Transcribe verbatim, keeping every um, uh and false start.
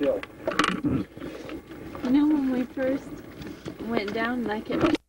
still. You know, when we first went down, like it was